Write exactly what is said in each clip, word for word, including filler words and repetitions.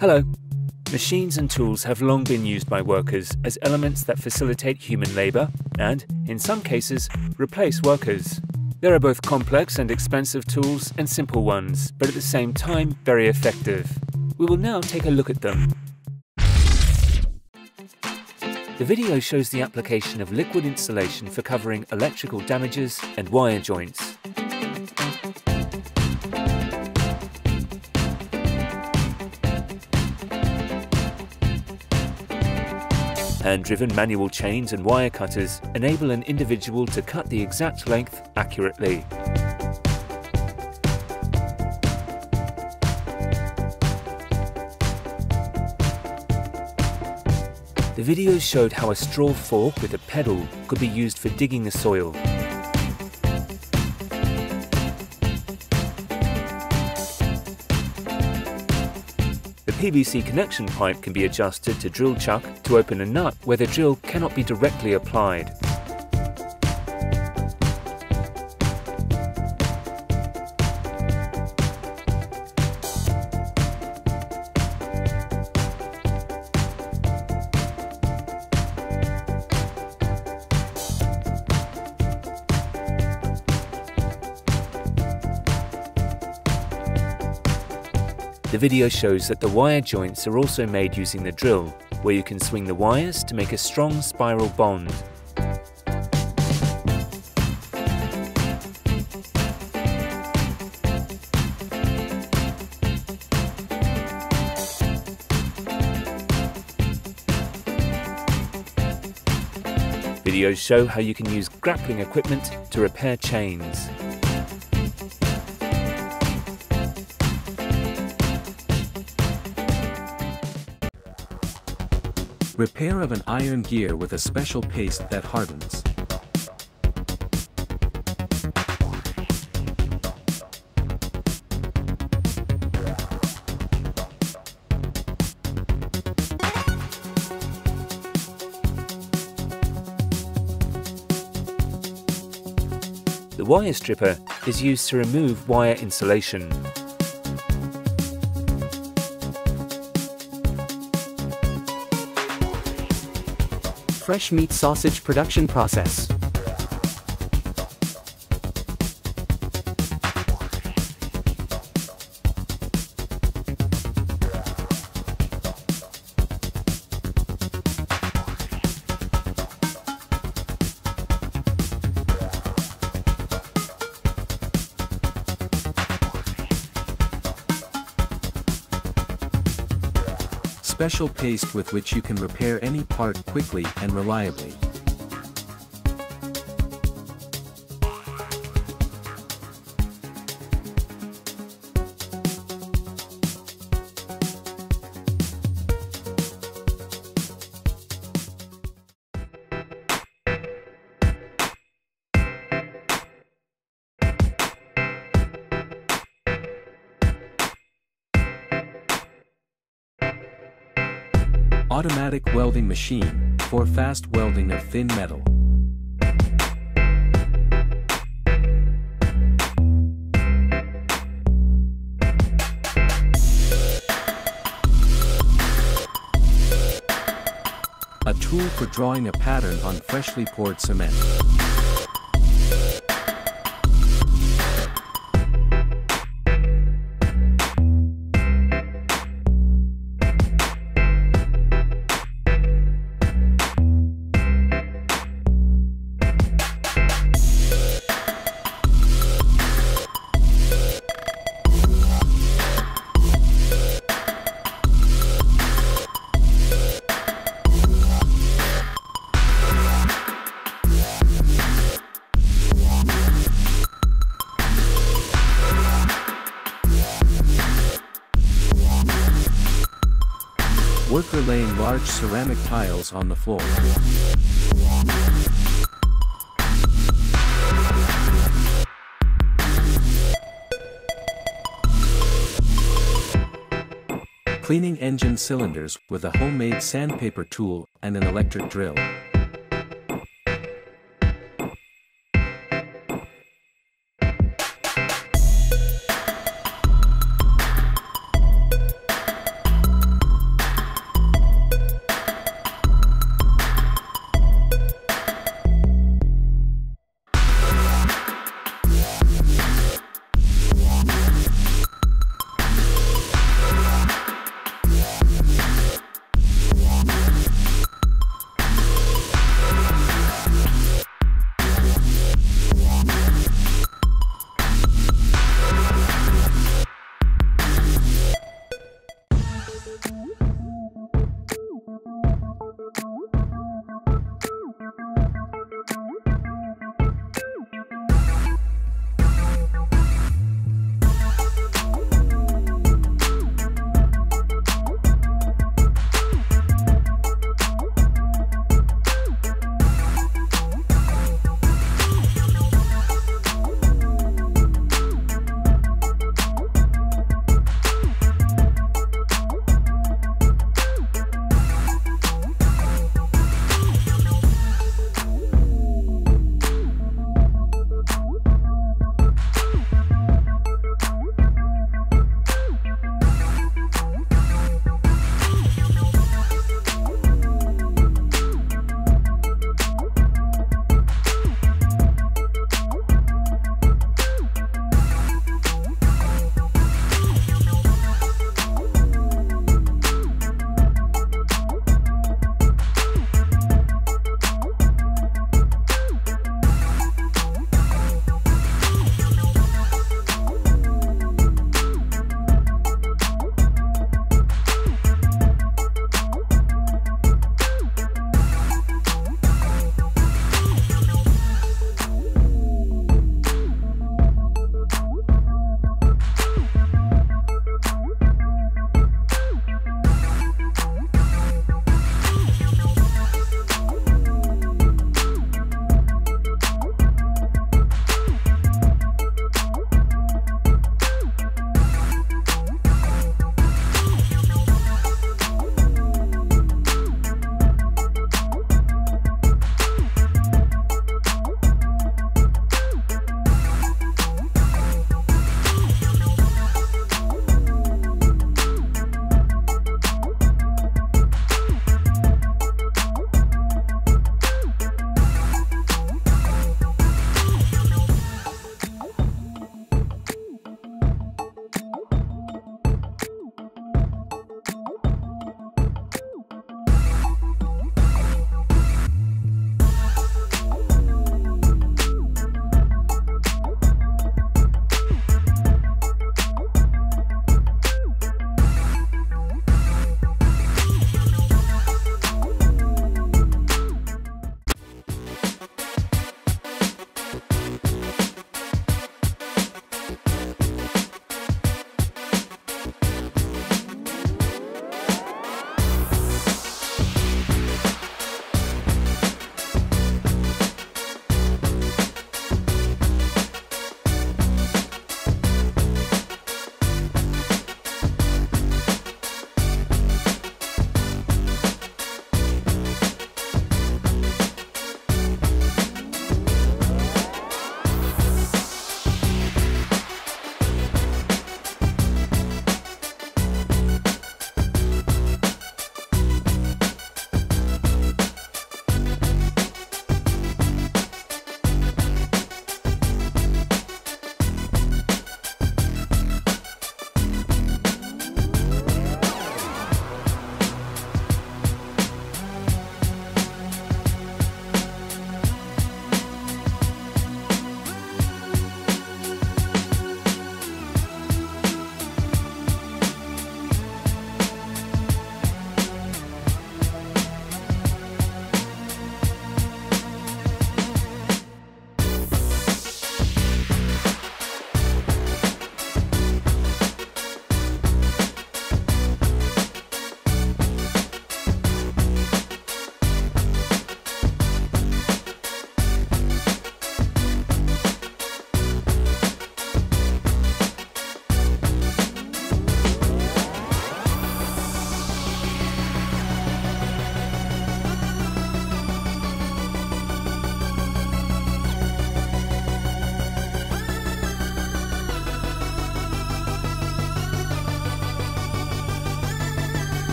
Hello. Machines and tools have long been used by workers as elements that facilitate human labor and, in some cases, replace workers. There are both complex and expensive tools and simple ones, but at the same time very effective. We will now take a look at them. The video shows the application of liquid insulation for covering electrical damages and wire joints. Hand-driven manual chains and wire cutters enable an individual to cut the exact length accurately. The video showed how a straw fork with a pedal could be used for digging the soil. The P V C connection pipe can be adjusted to drill chuck to open a nut where the drill cannot be directly applied. The video shows that the wire joints are also made using the drill, where you can swing the wires to make a strong spiral bond. Videos show how you can use grappling equipment to repair chains. Repair of an iron gear with a special paste that hardens. The wire stripper is used to remove wire insulation. Fresh meat sausage production process. Special paste with which you can repair any part quickly and reliably. Automatic welding machine, for fast welding of thin metal. A tool for drawing a pattern on freshly poured cement. Worker laying large ceramic tiles on the floor. Cleaning engine cylinders with a homemade sandpaper tool and an electric drill.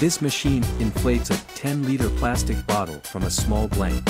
This machine inflates a ten-liter plastic bottle from a small blank.